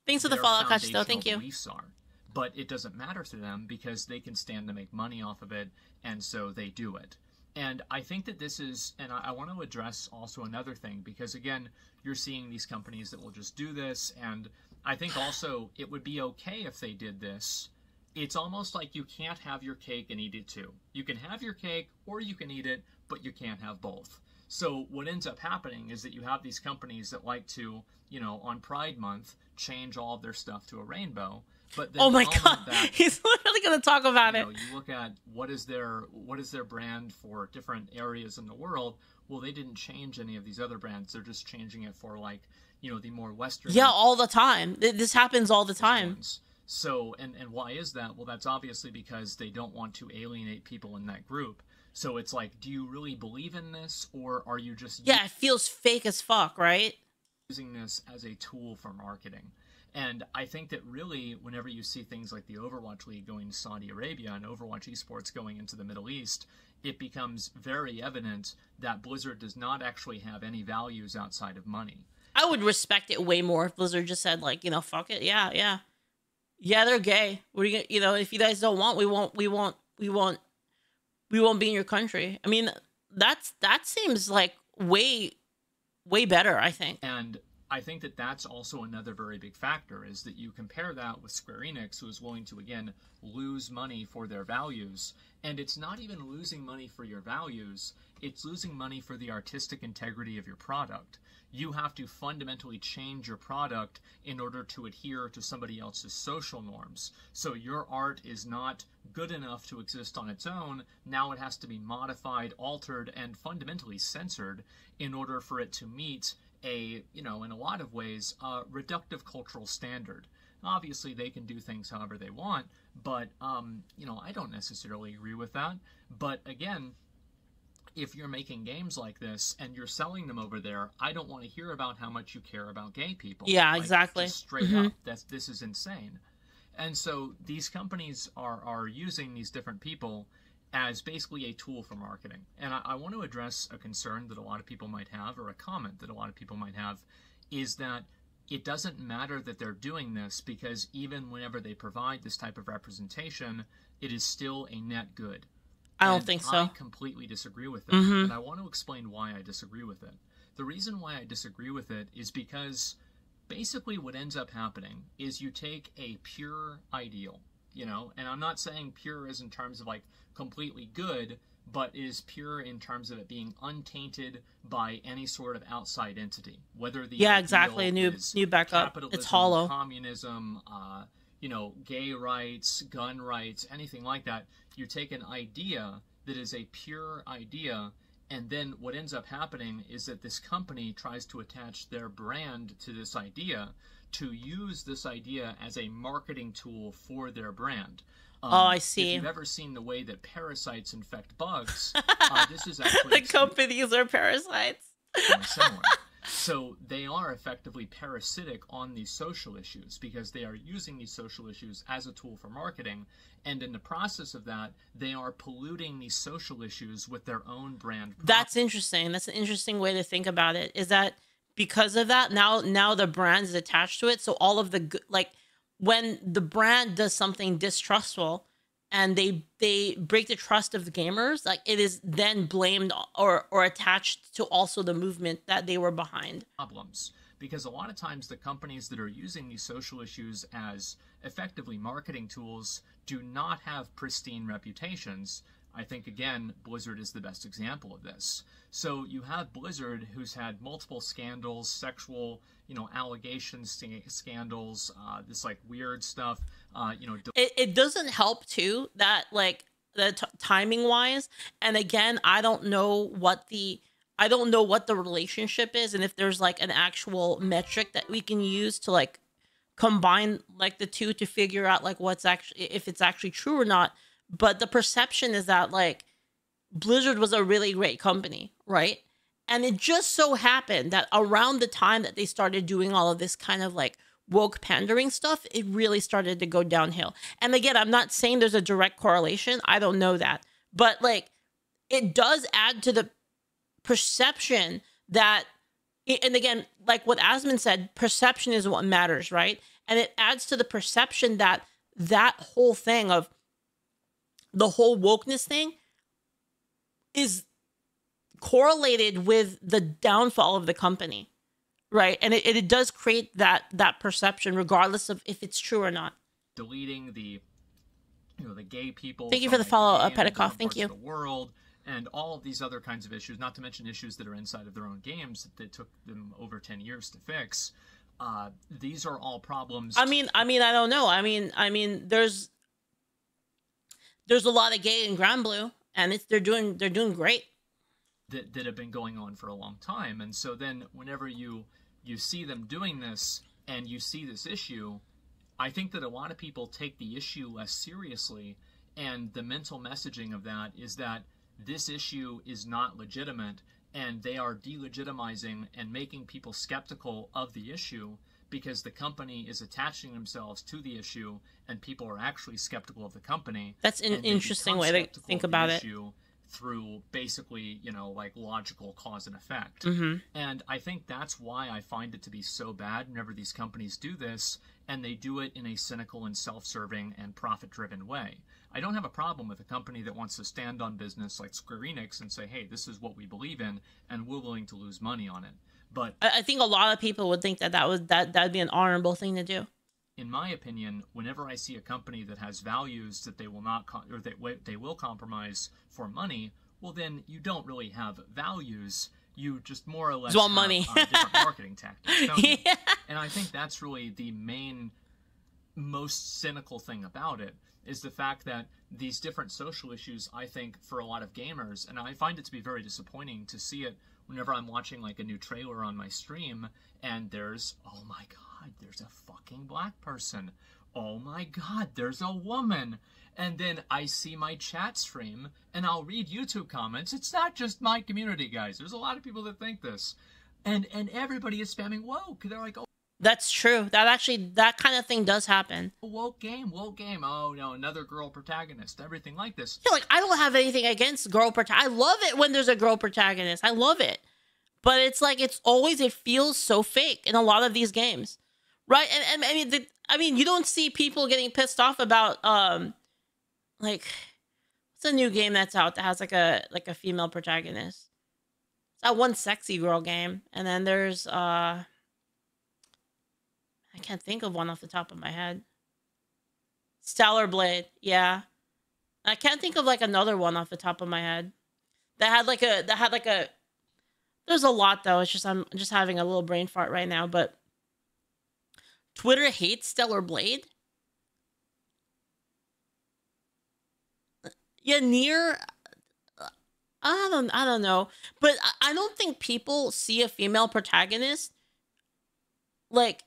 Thanks for the follow-up, Kachi, though. Thank you. Beliefs are, but it doesn't matter to them because they can stand to make money off of it, and so they do it. And I think that this is, and I want to address also another thing, because again, you're seeing these companies that will just do this, and I think also it would be okay if they did this. It's almost like you can't have your cake and eat it too. You can have your cake or you can eat it, but you can't have both. So what ends up happening is that you have these companies that like to, you know, on Pride Month, change all of their stuff to a rainbow. But then that, he's literally going to talk about it. You look at what is their brand for different areas in the world. Well, they didn't change any of these other brands. They're just changing it for, like, you know, the more Western. Yeah, all the time. This happens all the time. So, and why is that? Well, that's obviously because they don't want to alienate people in that group. So it's like, do you really believe in this, or are you just... Yeah, it feels fake as fuck, right? ...using this as a tool for marketing. And I think that really, whenever you see things like the Overwatch League going to Saudi Arabia and Overwatch esports going into the Middle East, it becomes very evident that Blizzard does not actually have any values outside of money. I would respect it way more if Blizzard just said, like, you know, fuck it, yeah. Yeah, they're gay. What are you gonna, you know, if you guys don't want, we won't be in your country. I mean, that seems like way better, I think. And I think that that's also another very big factor, is that you compare that with Square Enix, who is willing to, again, lose money for their values. And it's not even losing money for your values, it's losing money for the artistic integrity of your product. You have to fundamentally change your product in order to adhere to somebody else's social norms. So your art is not good enough to exist on its own. Now it has to be modified, altered, and fundamentally censored in order for it to meet a, you know, in a lot of ways, reductive cultural standard. Obviously, they can do things however they want, but, you know, I don't necessarily agree with that. But again, if you're making games like this and you're selling them over there, I don't want to hear about how much you care about gay people. Yeah, like, exactly. Just straight up, this is insane. And so these companies are using these different people as basically a tool for marketing. And I want to address a concern that a lot of people might have, or a comment that a lot of people might have, is that it doesn't matter that they're doing this, because even whenever they provide this type of representation, it is still a net good. I don't think so. I completely disagree with it, and I want to explain why I disagree with it. The reason why I disagree with it is because basically what ends up happening is you take a pure ideal, you know, and I'm not saying pure is in terms of, like, completely good, but is pure in terms of it being untainted by any sort of outside entity. Whether the ideal exactly new backup, it's hollow, communism, you know, gay rights, gun rights, anything like that. You take an idea that is a pure idea, and then what ends up happening is that this company tries to attach their brand to this idea, to use this idea as a marketing tool for their brand. Oh, I see. If you've ever seen the way that parasites infect bugs, this is actually... the companies are parasites. So they are effectively parasitic on these social issues, because they are using these social issues as a tool for marketing. And in the process of that, they are polluting these social issues with their own brand. That's interesting. That's an interesting way to think about it, is that because of that, now the brand is attached to it. So all of the, like, when the brand does something distrustful and they break the trust of the gamers, like, it is then blamed or attached to also the movement that they were behind. Problems. Because a lot of times the companies that are using these social issues as effectively marketing tools do not have pristine reputations. I think, again, Blizzard is the best example of this. So you have Blizzard, who's had multiple scandals, sexual, you know, allegations, scandals, this, like, weird stuff, you know. It doesn't help, too, that, like, the timing-wise. And again, I don't know what the relationship is, and if there's, like, an actual metric that we can use to, like, combine, like, the two to figure out, like, what's actually, if it's actually true or not. But the perception is that, like, Blizzard was a really great company, right? And it just so happened that around the time that they started doing all of this kind of, like, woke pandering stuff, it really started to go downhill. And again, I'm not saying there's a direct correlation. I don't know that. But, like, it does add to the perception that, and again, like what Asmund said, perception is what matters, right? And it adds to the perception that that whole thing of the whole wokeness thing is correlated with the downfall of the company, right? And it does create that perception, regardless of if it's true or not. Deleting the, you know, the gay people. Thank you for the follow up, Petikoff. Thank you. The world and all of these other kinds of issues, not to mention issues that are inside of their own games that took them over 10 years to fix. These are all problems. I mean, I don't know. I mean, there's a lot of gay in Granblue, and they're doing great. That have been going on for a long time, and so then whenever you see them doing this and you see this issue, I think that a lot of people take the issue less seriously, and the mental messaging of that is that this issue is not legitimate, and they are delegitimizing and making people skeptical of the issue because the company is attaching themselves to the issue, and people are actually skeptical of the company. That's an interesting way to think about it. Through basically, you know, like logical cause and effect. Mm-hmm. And I think that's why I find it to be so bad whenever these companies do this, and they do it in a cynical and self-serving and profit-driven way. I don't have a problem with a company that wants to stand on business like Square Enix and say, hey, this is what we believe in, and we're willing to lose money on it. But I think a lot of people would think that'd be an honorable thing to do. In my opinion, whenever I see a company that has values that they will not or they will compromise for money, well, then you don't really have values. You just more or less have money. Different marketing tactics, don't you? Yeah. And I think that's really the main, most cynical thing about it, is the fact that these different social issues, I think, for a lot of gamers, and I find it to be very disappointing to see it whenever I'm watching like a new trailer on my stream, and there's, oh my God, there's a fucking black person. Oh my God, there's a woman. And then I see my chat stream and I'll read YouTube comments. It's not just my community, guys. There's a lot of people that think this. And everybody is spamming woke. They're like, oh. That's true. That kind of thing does happen. Woke game. Oh no, another girl protagonist. Everything like this. Yeah, like I don't have anything against girl protagonist. I love it when there's a girl protagonist. I love it. But it's like, it feels so fake in a lot of these games. Right, and I mean, you don't see people getting pissed off about like what's a new game that's out that has like a female protagonist? It's that one sexy girl game, and then there's I can't think of one off the top of my head. Stellar Blade, yeah. I can't think of like another one off the top of my head that had like a There's a lot though. It's just I'm just having a little brain fart right now, but. Twitter hates Stellar Blade? Yeah, Nier? I don't know. But I don't think people see a female protagonist. Like,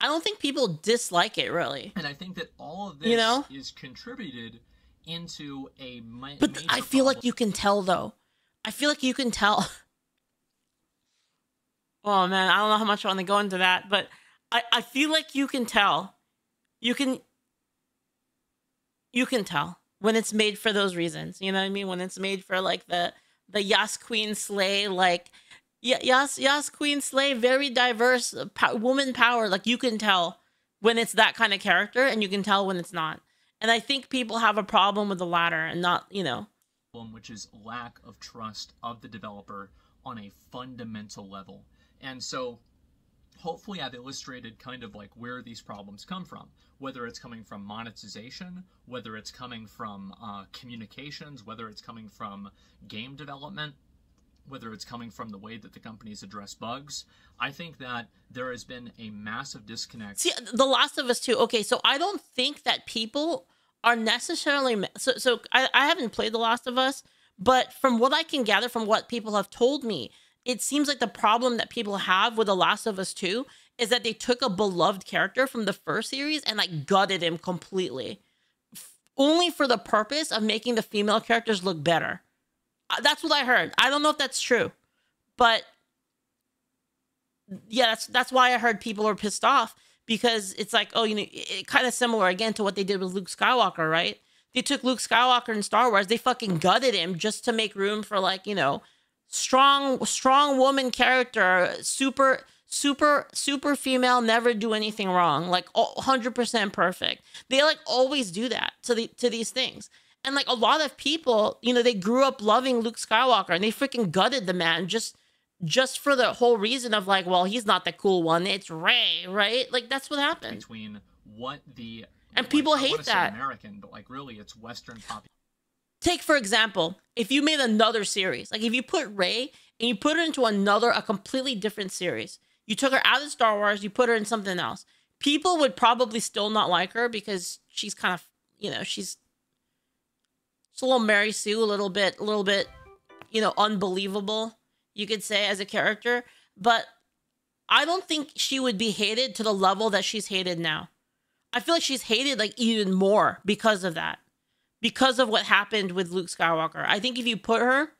I don't think people dislike it, really. And I think that all of this is contributed into a But I feel like you can tell, though. I feel like you can tell. Oh, man, I don't know how much I want to go into that, but... I feel like you can tell. You can tell when it's made for those reasons. You know what I mean? When it's made for like the Yas Queen Slay, like Yas Queen Slay, very diverse woman power. Like you can tell when it's that kind of character, and you can tell when it's not. And I think people have a problem with the latter, and not which is lack of trust of the developer on a fundamental level, and so. Hopefully I've illustrated kind of like where these problems come from, whether it's coming from monetization, whether it's coming from communications, whether it's coming from game development, whether it's coming from the way that the companies address bugs. I think that there has been a massive disconnect. See, The Last of Us 2. Okay, so I don't think that people are necessarily... So I haven't played The Last of Us, but from what I can gather, from what people have told me, it seems like the problem that people have with The Last of Us 2 is that they took a beloved character from the first series and like gutted him completely. Only for the purpose of making the female characters look better. That's what I heard. I don't know if that's true. But yeah, that's why I heard people are pissed off, because it's like, oh, you know, it kind of similar again to what they did with Luke Skywalker, right? They took Luke Skywalker in Star Wars, they fucking gutted him just to make room for like, you know, strong woman character, super female, never do anything wrong, like 100% perfect. They like always do that to these things, And like a lot of people, you know, they grew up loving Luke Skywalker and they freaking gutted the man just for the whole reason of like, well, he's not the cool one. It's Rey, right? Like that's what happened. Between what the... And people like, hate that. American, but like really it's Western pop. Take, for example, if you made another series, like if you put Rey and you put her into a completely different series, you took her out of Star Wars, you put her in something else, people would probably still not like her because she's kind of, you know, she's a little Mary Sue, a little bit, you know, unbelievable, you could say, as a character. But I don't think she would be hated to the level that she's hated now. I feel like she's hated like even more because of that. Because of what happened with Luke Skywalker. I think if you put her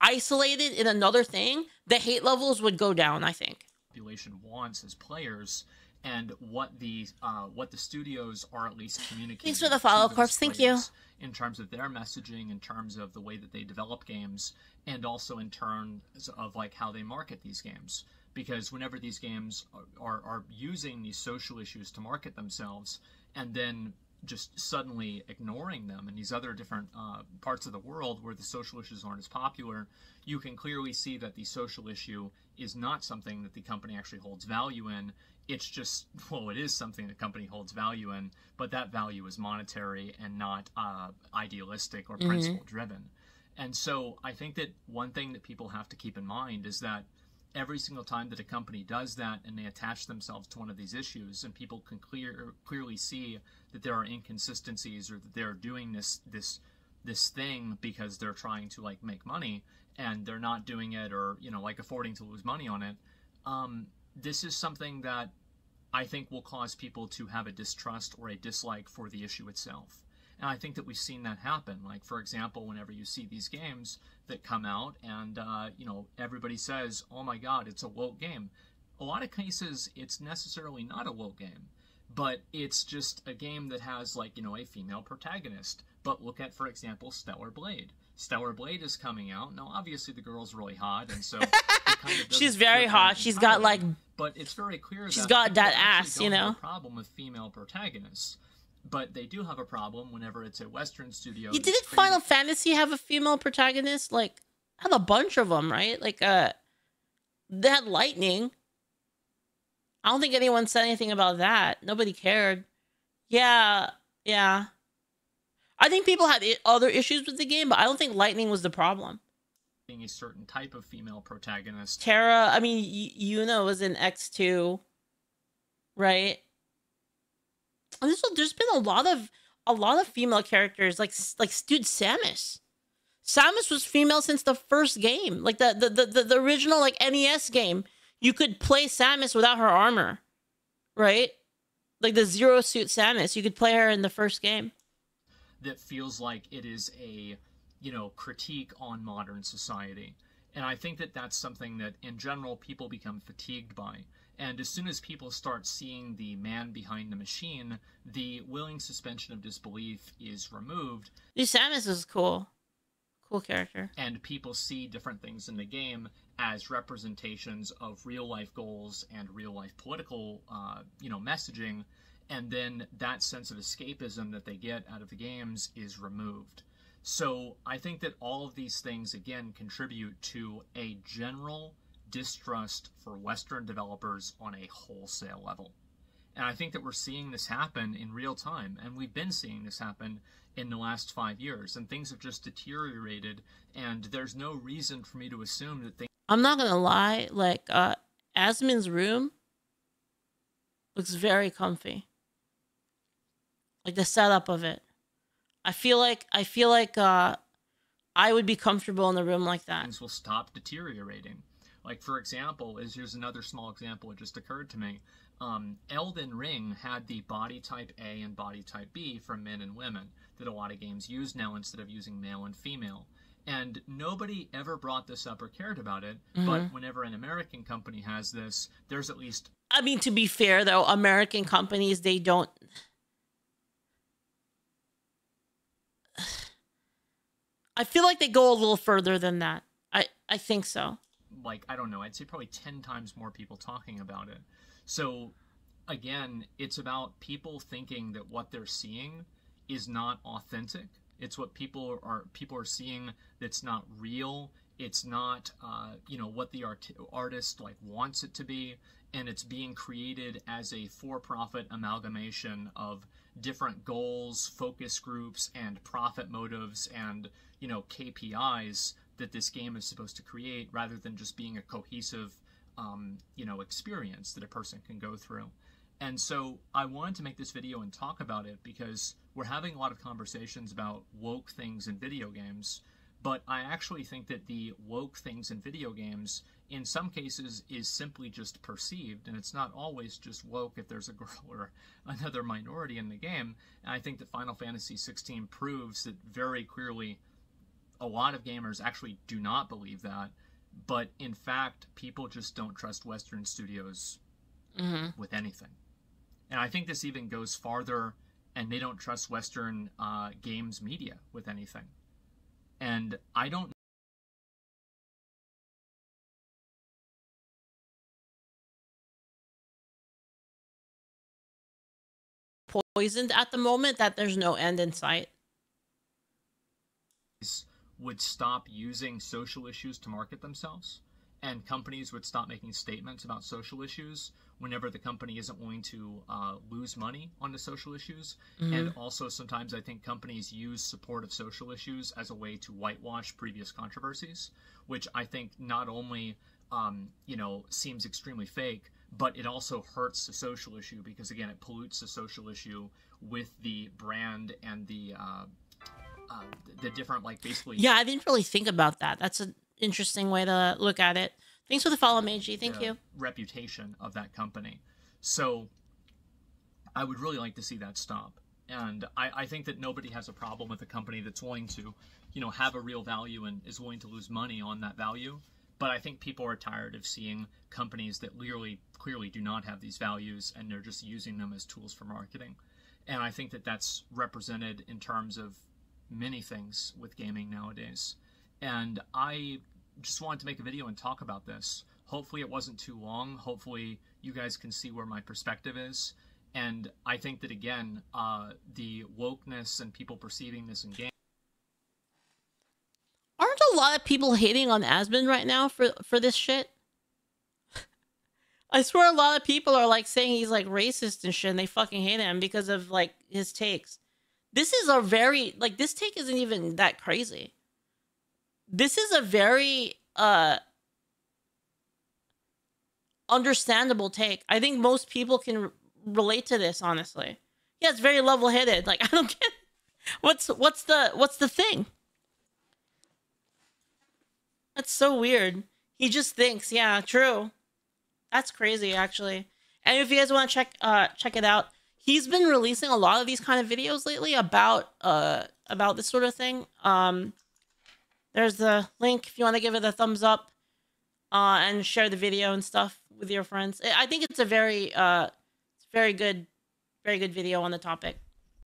isolated in another thing, the hate levels would go down, I think. Population wants as players and what the studios are at least communicating. Thanks for the follow, Corpse. Thank you. In terms of their messaging, in terms of the way that they develop games, and also in terms of like how they market these games. Because whenever these games are using these social issues to market themselves and then just suddenly ignoring them in these other different parts of the world where the social issues aren't as popular, you can clearly see that the social issue is not something that the company actually holds value in. It's just, well, it is something the company holds value in, but that value is monetary and not idealistic or principle-driven. And so I think that one thing that people have to keep in mind is that every single time that a company does that and they attach themselves to one of these issues, and people can clearly see that there are inconsistencies or that they're doing this thing because they're trying to like make money and they're not doing it or, you know, like affording to lose money on it. This is something that I think will cause people to have a distrust or a dislike for the issue itself. And I think that we've seen that happen. Like, for example, whenever you see these games that come out and, you know, everybody says, oh my God, it's a woke game. A lot of cases, it's necessarily not a woke game, but it's just a game that has, like, you know, a female protagonist. But look at, for example, Stellar Blade. Stellar Blade is coming out. Now, obviously, the girl's really hot, and so... Kind of she's very hot. She's got, like... But it's very clear she's got that ass, you know? Problem with female protagonists. But they do have a problem whenever it's a Western studio. You didn't Final Fantasy have a female protagonist? Like, had a bunch of them, right? Like, they had Lightning. I don't think anyone said anything about that. Nobody cared. Yeah, yeah. I think people had other issues with the game, but I don't think Lightning was the problem. Being a certain type of female protagonist. Terra, I mean, Yuna was in X2, right? There's been a lot of female characters like dude, Samus. Samus was female since the first game, like the original like NES game. You could play Samus without her armor, right? Like the Zero Suit Samus, you could play her in the first game. That feels like it is a, you know, critique on modern society, and I think that that's something that in general people become fatigued by. And as soon as people start seeing the man behind the machine, the willing suspension of disbelief is removed. Samus is cool. Cool character. And people see different things in the game as representations of real-life goals and real-life political, you know, messaging. And then that sense of escapism that they get out of the games is removed. So I think that all of these things, again, contribute to a general... distrust for Western developers on a wholesale level. And I think that we're seeing this happen in real time, and we've been seeing this happen in the last 5 years, and things have just deteriorated, and there's no reason for me to assume that things... I'm not gonna lie, like, Asmon's room looks very comfy. Like, the setup of it. I feel like I would be comfortable in a room like that. Things will stop deteriorating. Like, for example, here's another small example that just occurred to me. Elden Ring had the body type A and body type B for men and women that a lot of games use now instead of using male and female. And nobody ever brought this up or cared about it. But whenever an American company has this, there's at least... I mean, to be fair, though, American companies, they don't... I feel like they go a little further than that. I think so. Like, I don't know, I'd say probably 10 times more people talking about it. So, again, it's about people thinking that what they're seeing is not authentic. It's what people are seeing that's not real. It's not, you know, what the artist like wants it to be, and it's being created as a for-profit amalgamation of different goals, focus groups, and profit motives, and, you know, KPIs that this game is supposed to create, rather than just being a cohesive, you know, experience that a person can go through. And so I wanted to make this video and talk about it because we're having a lot of conversations about woke things in video games. But I actually think that the woke things in video games, in some cases, is simply just perceived, and it's not always just woke if there's a girl or another minority in the game. And I think that Final Fantasy XVI proves that very clearly a lot of gamers actually do not believe that, but in fact, people just don't trust Western studios with anything. And I think this even goes farther, and they don't trust Western games media with anything. And I don't poisoned at the moment that there's no end in sight. Would stop using social issues to market themselves, and companies would stop making statements about social issues whenever the company isn't willing to lose money on the social issues. And also sometimes I think companies use support of social issues as a way to whitewash previous controversies, which I think not only, you know, seems extremely fake, but it also hurts the social issue because, again, it pollutes the social issue with the brand and the different, like, basically... Yeah, I didn't really think about that. That's an interesting way to look at it. Thanks for the follow, Meiji. Thank you. Reputation of that company. So I would really like to see that stop. And I think that nobody has a problem with a company that's willing to, you know, have a real value and is willing to lose money on that value. But I think people are tired of seeing companies that clearly do not have these values, and they're just using them as tools for marketing. And I think that that's represented in terms of many things with gaming nowadays. And I just wanted to make a video and talk about this. Hopefully it wasn't too long. Hopefully you guys can see where my perspective is. And I think that, again, the wokeness and people perceiving this in games. Aren't a lot of people hating on Asmongold right now for this shit? I swear a lot of people are like saying he's like racist and shit, and they fucking hate him because of like his takes. This is a very, like, this take isn't even that crazy. This is a very understandable take. I think most people can relate to this, honestly. Yeah, it's very level-headed. Like, I don't get what's the thing? That's so weird. He just thinks, yeah, true. That's crazy, actually. And if you guys want to check it out, he's been releasing a lot of these kind of videos lately about this sort of thing. There's the link if you want to give it a thumbs up and share the video and stuff with your friends. I think it's a very good video on the topic.